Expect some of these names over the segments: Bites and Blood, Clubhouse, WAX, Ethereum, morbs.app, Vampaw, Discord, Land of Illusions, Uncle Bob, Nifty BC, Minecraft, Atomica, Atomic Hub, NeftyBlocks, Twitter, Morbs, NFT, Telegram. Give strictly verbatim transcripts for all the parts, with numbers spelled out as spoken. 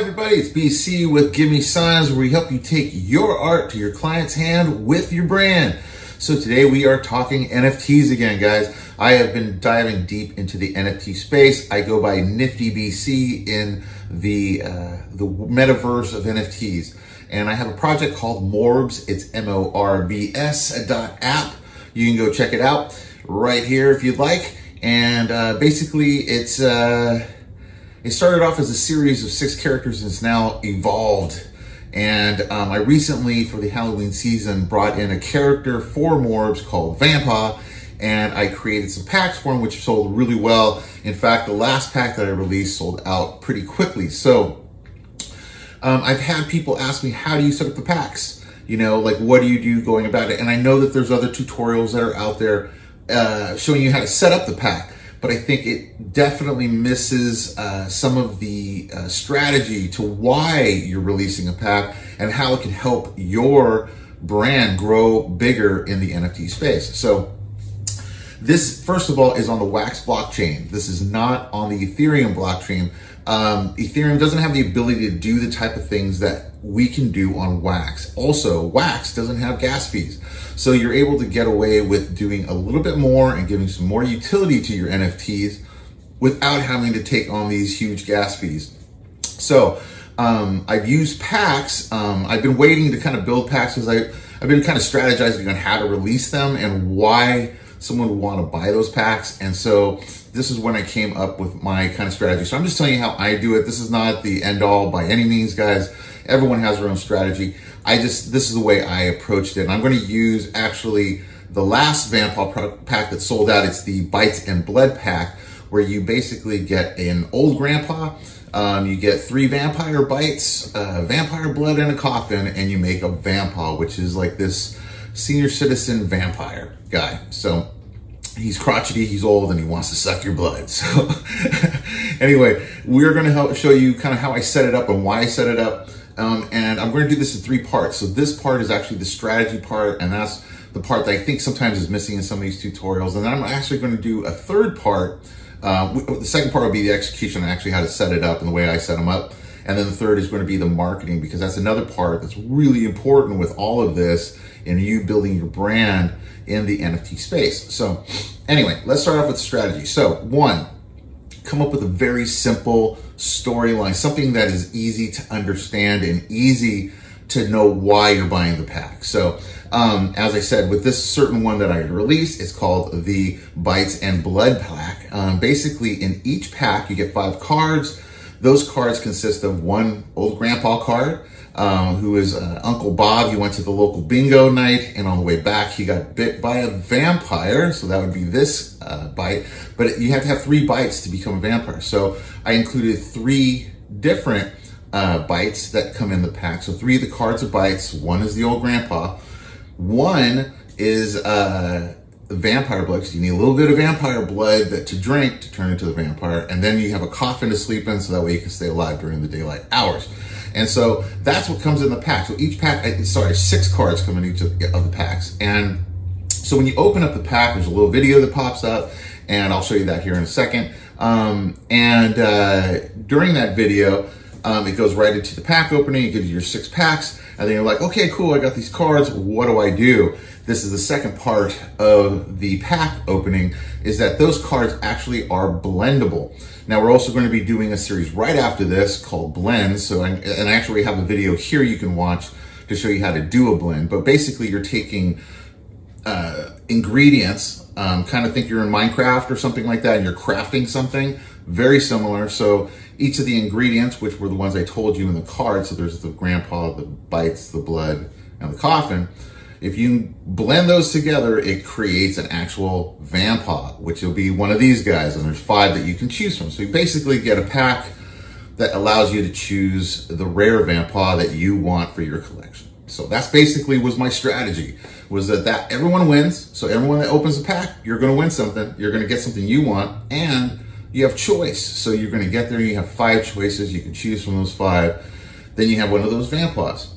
everybody, it's B C with Give Me Signs, where we help you take your art to your client's hand with your brand. So today we are talking N F Ts again, guys. I have been diving deep into the N F T space. I go by Nifty B C in the, uh, the metaverse of N F Ts. And I have a project called Morbs. It's M O R B S dot app. You can go check it out right here if you'd like. And uh, basically it's, uh, it started off as a series of six characters and it's now evolved. And um, I recently, for the Halloween season, brought in a character for Morbs called Vampaw, and I created some packs for him, which sold really well. In fact, the last pack that I released sold out pretty quickly. So um, I've had people ask me, how do you set up the packs? You know, like, what do you do going about it? And I know that there's other tutorials that are out there uh, showing you how to set up the pack, but I think it definitely misses uh, some of the uh, strategy to why you're releasing a pack and how it can help your brand grow bigger in the N F T space. So this, first of all, is on the WAX blockchain. This is not on the Ethereum blockchain. Um, Ethereum doesn't have the ability to do the type of things that we can do on WAX. Also, WAX doesn't have gas fees. So you're able to get away with doing a little bit more and giving some more utility to your N F Ts without having to take on these huge gas fees. So um, I've used packs. Um, I've been waiting to kind of build packs because I, I've been kind of strategizing on how to release them and why someone would want to buy those packs. And so this is when I came up with my kind of strategy. So I'm just telling you how I do it. This is not the end all by any means, guys. Everyone has their own strategy. I just, this is the way I approached it. And I'm going to use actually the last Vampaw pack that sold out. It's the Bites and Blood pack, where you basically get an old grandpa. Um, you get three vampire bites, uh, vampire blood in a coffin, and you make a Vampaw, which is like this senior citizen vampire guy. So he's crotchety, he's old, and he wants to suck your blood. So anyway, we're going to help show you kind of how I set it up and why I set it up. Um, and I'm going to do this in three parts. So this part is actually the strategy part, and that's the part that I think sometimes is missing in some of these tutorials. And then I'm actually going to do a third part. Uh, the second part will be the execution and actually how to set it up and the way I set them up. And then the third is going to be the marketing, because that's another part that's really important with all of this and you building your brand in the N F T space. So anyway, let's start off with strategy. So one, come up with a very simple storyline, something that is easy to understand and easy to know why you're buying the pack. So um, as I said, with this certain one that I released, it's called the Bites and Blood pack. Um, basically in each pack, you get five cards. Those cards consist of one old grandpa card, um, who is uh, Uncle Bob. He went to the local bingo night, and on the way back, he got bit by a vampire. So that would be this uh, bite, but you have to have three bites to become a vampire. So I included three different uh, bites that come in the pack. So three of the cards are bites. One is the old grandpa. One is uh, vampire blood, because you need a little bit of vampire blood that to drink to turn into the vampire, and then you have a coffin to sleep in, so that way you can stay alive during the daylight hours. And so that's what comes in the pack. So each pack, sorry, six cards come in each of the packs. And so when you open up the pack, there's a little video that pops up, and I'll show you that here in a second. Um, and uh, during that video, um, it goes right into the pack opening. It gives you your six packs, and then you're like, okay, cool, I got these cards, what do I do? This is the second part of the pack opening, is that those cards actually are blendable. Now we're also going to be doing a series right after this called blends. So, I'm, and I actually have a video here you can watch to show you how to do a blend, but basically you're taking uh, ingredients, um, kind of think you're in Minecraft or something like that, and you're crafting something very similar. So each of the ingredients, which were the ones I told you in the card, so there's the grandpa, the bites, the blood, and the coffin. If you blend those together, it creates an actual Vampaw, which will be one of these guys, and there's five that you can choose from. So you basically get a pack that allows you to choose the rare Vampaw that you want for your collection. So that's basically was my strategy, was that, that everyone wins. So everyone that opens a pack, you're gonna win something, you're gonna get something you want, and you have choice. So you're gonna get there and you have five choices, you can choose from those five. Then you have one of those Vampaws,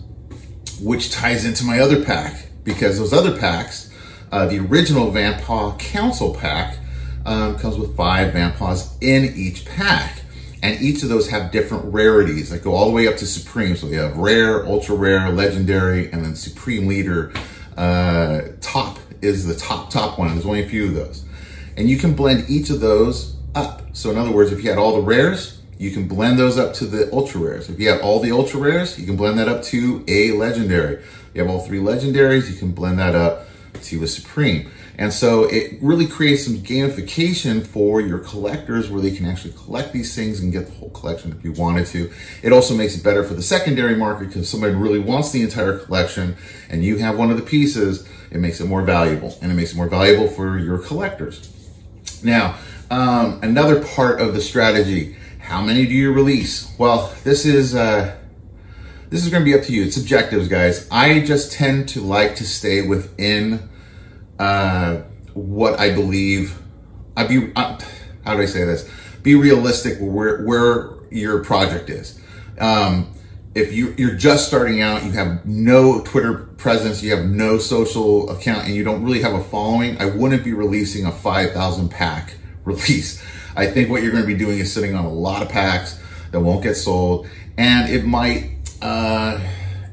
which ties into my other pack, because those other packs, uh, the original Vampaw Council pack, um, comes with five Vampaws in each pack. And each of those have different rarities that go all the way up to Supreme. So they have Rare, Ultra Rare, Legendary, and then Supreme Leader. Uh, top is the top, top one. There's only a few of those. And you can blend each of those up. So in other words, if you had all the rares, you can blend those up to the ultra rares. If you have all the ultra rares, you can blend that up to a legendary. If you have all three legendaries, you can blend that up to a supreme. And so it really creates some gamification for your collectors where they can actually collect these things and get the whole collection if you wanted to. It also makes it better for the secondary market because if somebody really wants the entire collection and you have one of the pieces, it makes it more valuable, and it makes it more valuable for your collectors. Now, um, another part of the strategy, how many do you release? Well, this is uh, this is gonna be up to you. It's subjective, guys. I just tend to like to stay within uh, what I believe. I'd be, I, how do I say this? Be realistic where, where your project is. Um, if you, you're just starting out, you have no Twitter presence, you have no social account, and you don't really have a following, I wouldn't be releasing a five thousand pack release. I think what you're going to be doing is sitting on a lot of packs that won't get sold, and it might, uh,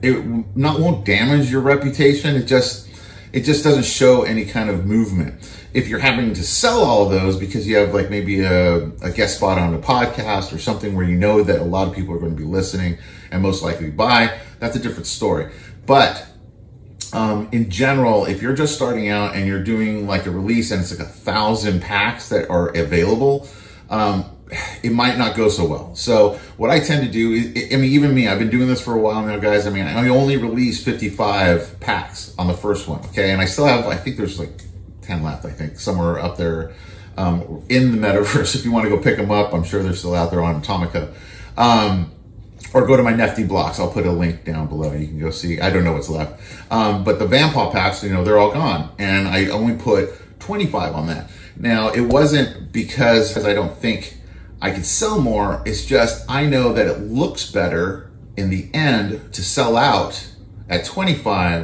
it not won't damage your reputation. It just, it just doesn't show any kind of movement. If you're having to sell all of those because you have like maybe a, a guest spot on a podcast or something where you know that a lot of people are going to be listening and most likely buy, that's a different story. But Um, in general, if you're just starting out and you're doing like a release and it's like a thousand packs that are available, um, it might not go so well. So what I tend to do is, I mean, even me, I've been doing this for a while now, guys. I mean, I only released fifty-five packs on the first one. Okay. And I still have, I think there's like ten left, I think somewhere up there, um, in the metaverse. If you want to go pick them up, I'm sure they're still out there on Atomica. Um, Or go to my NeftyBlocks. I'll put a link down below. You can go see. I don't know what's left. Um, but the Vampaw packs, you know, they're all gone. And I only put twenty-five on that. Now, it wasn't because I don't think I could sell more. It's just I know that it looks better in the end to sell out at twenty-five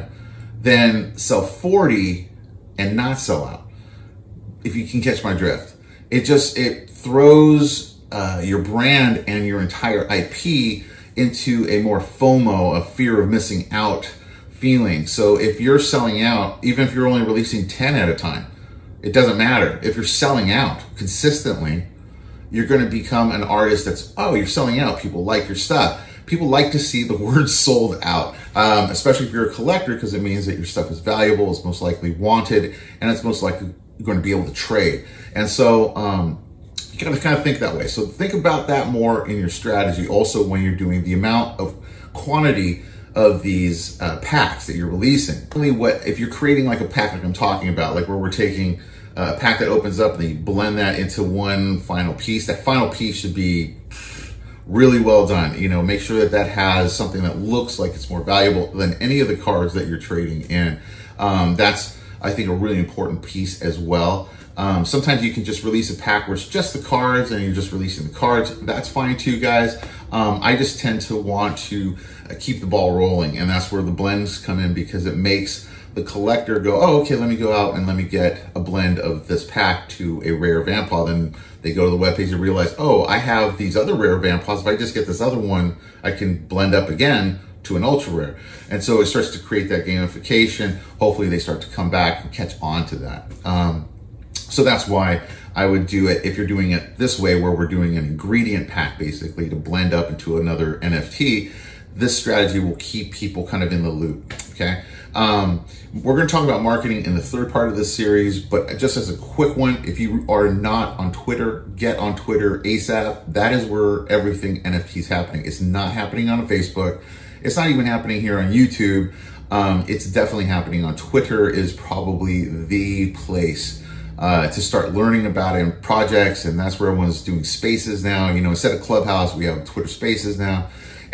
than sell forty and not sell out. If you can catch my drift. It just, it throws uh, your brand and your entire I P into a more FOMO, a fear of missing out feeling. So if you're selling out, even if you're only releasing ten at a time, it doesn't matter. If you're selling out consistently, you're going to become an artist that's, oh, you're selling out. People like your stuff. People like to see the word sold out, um, especially if you're a collector, because it means that your stuff is valuable, it's most likely wanted, and it's most likely going to be able to trade. And so, um, you gotta kind of think that way. So think about that more in your strategy also when you're doing the amount of quantity of these uh, packs that you're releasing. Only what if you're creating like a pack like I'm talking about, like where we're taking a pack that opens up and you blend that into one final piece, that final piece should be really well done. You know, make sure that that has something that looks like it's more valuable than any of the cards that you're trading in. Um, that's, I think, a really important piece as well. Um, sometimes you can just release a pack where it's just the cards and you're just releasing the cards. That's fine too, guys. Um, I just tend to want to uh, keep the ball rolling, and that's where the blends come in because it makes the collector go, oh, okay, let me go out and let me get a blend of this pack to a rare Vampaw. Then they go to the webpage and realize, oh, I have these other rare Vampaws. If I just get this other one, I can blend up again to an ultra rare. And so it starts to create that gamification. Hopefully they start to come back and catch on to that. Um, So that's why I would do it if you're doing it this way, where we're doing an ingredient pack basically to blend up into another N F T. This strategy will keep people kind of in the loop, okay? Um, we're gonna talk about marketing in the third part of this series, but just as a quick one, if you are not on Twitter, get on Twitter ASAP. That is where everything N F T is happening. It's not happening on Facebook. It's not even happening here on YouTube. Um, it's definitely happening on Twitter. Is probably the place Uh, to start learning about it in projects, and that's where everyone's doing spaces now. You know, instead of Clubhouse, we have Twitter Spaces now.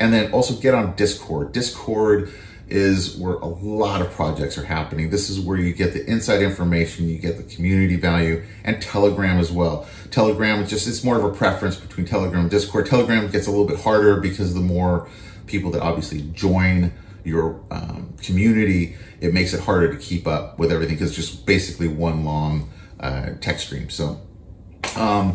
And then also get on Discord. Discord is where a lot of projects are happening. This is where you get the inside information, you get the community value, and Telegram as well. Telegram is just, it's more of a preference between Telegram and Discord. Telegram gets a little bit harder because the more people that obviously join your um, community, it makes it harder to keep up with everything because it's just basically one long Uh, tech stream. So um,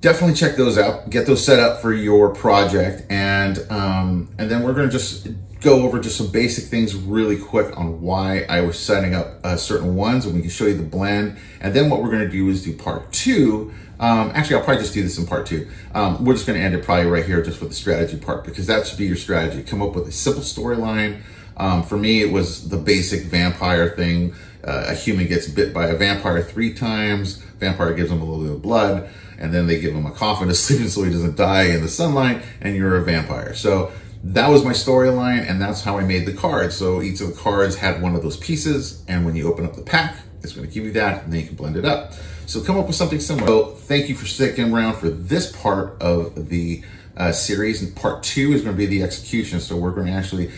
definitely check those out. Get those set up for your project. And, um, and then we're going to just go over just some basic things really quick on why I was setting up uh, certain ones, and we can show you the blend. And then what we're going to do is do part two. Um, actually, I'll probably just do this in part two. Um, we're just going to end it probably right here just with the strategy part, because that should be your strategy. Come up with a simple storyline. Um, for me, it was the basic vampire thing. Uh, a human gets bit by a vampire three times. Vampire gives him a little bit of blood, and then they give him a coffin to sleep in so he doesn't die in the sunlight, and you're a vampire. So that was my storyline, and that's how I made the cards. So each of the cards had one of those pieces, and when you open up the pack, it's going to give you that, and then you can blend it up. So come up with something similar. So thank you for sticking around for this part of the uh, series, and part two is going to be the execution. So we're going to actually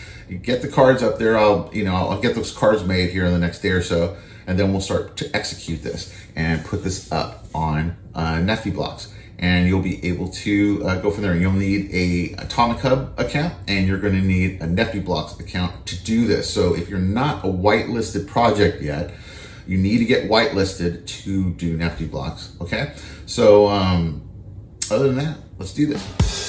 get the cards up there. I'll, you know, I'll get those cards made here in the next day or so, and then we'll start to execute this and put this up on uh, NeftyBlocks. And you'll be able to uh, go from there. You'll need a Atomic Hub account, and you're going to need a NeftyBlocks account to do this. So if you're not a whitelisted project yet, you need to get whitelisted to do NeftyBlocks. Okay. So um, other than that, let's do this.